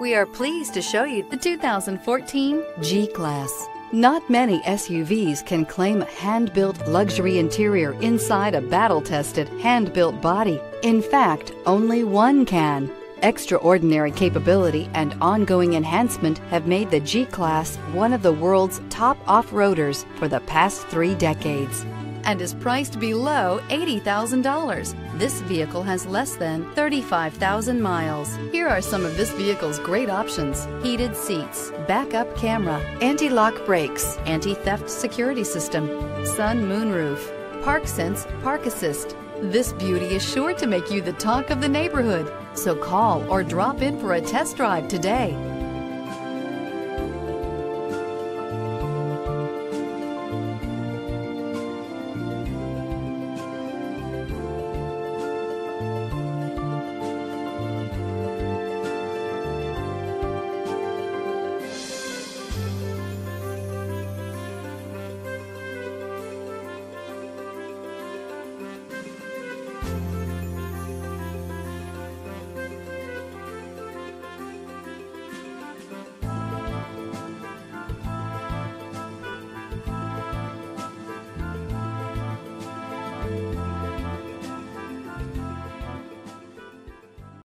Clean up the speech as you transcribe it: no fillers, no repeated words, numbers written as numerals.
We are pleased to show you the 2014 G-Class. Not many SUVs can claim a hand-built luxury interior inside a battle-tested, hand-built body. In fact, only one can. Extraordinary capability and ongoing enhancement have made the G-Class one of the world's top off-roaders for the past 3 decades, and is priced below $80,000. This vehicle has less than 35,000 miles. Here are some of this vehicle's great options: heated seats, backup camera, anti-lock brakes, anti-theft security system, sun moonroof, ParkSense Park Assist. This beauty is sure to make you the talk of the neighborhood. So call or drop in for a test drive today.